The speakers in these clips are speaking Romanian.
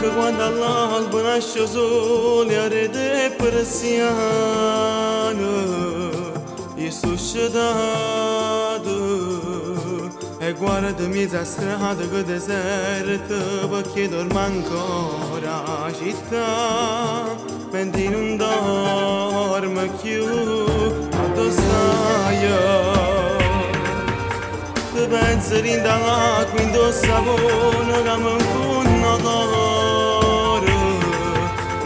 că oanda l-albă n-aș o zoli are de părăsiană e suședadă e goară de miza stradă că dezertă bă che dorma ancora città pentru non dormă chiu autostaia بنزرین دلق من دو سبون و غم خون نداره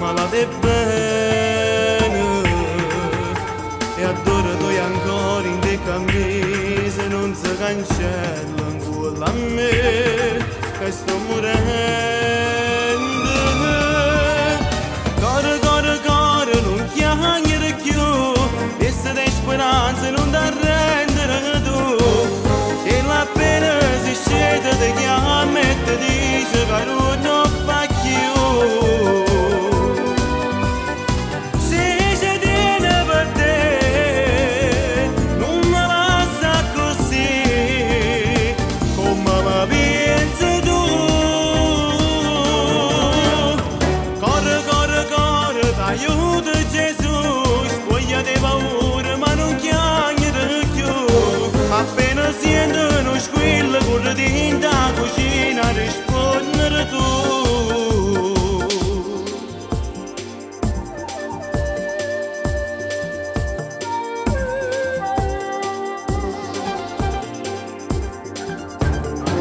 ملده بنه یاد دوره دویان کارین دکم نیزن اون زغن شدلن گولمه کس نموره هنده گاره گاره گاره لون که هنگره کیو بسدش برانزن اون در رندره دو Apenas iscede de gheamete dice garuno facchio Se esce di nevate non me la sa così come la vienze tu Corre, corre, corre, aiuto Gesù Spoglia de paura ma non chiangere più Appena siendo Squilla cură din dacul și n-arăși pornără tu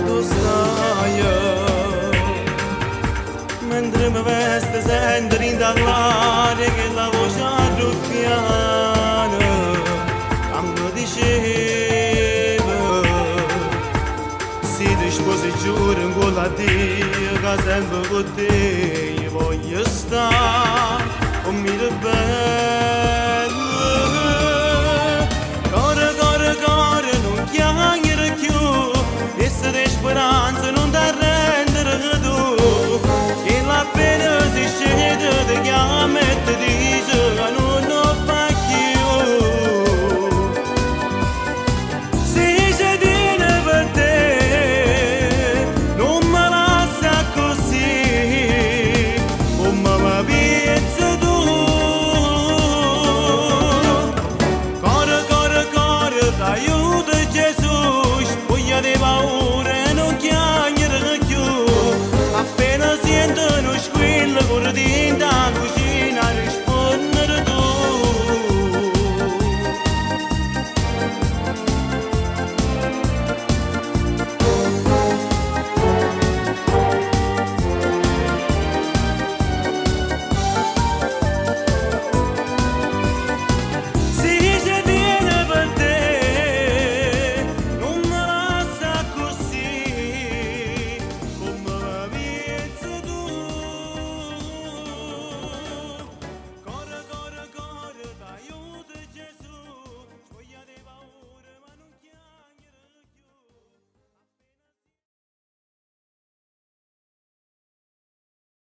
Dostaia Mă-ndrâmă veste zendărind aglare Că la voșa rufiană Am nădișit Poziționul în gol la tine, ca să-mi văd tine, voi sta.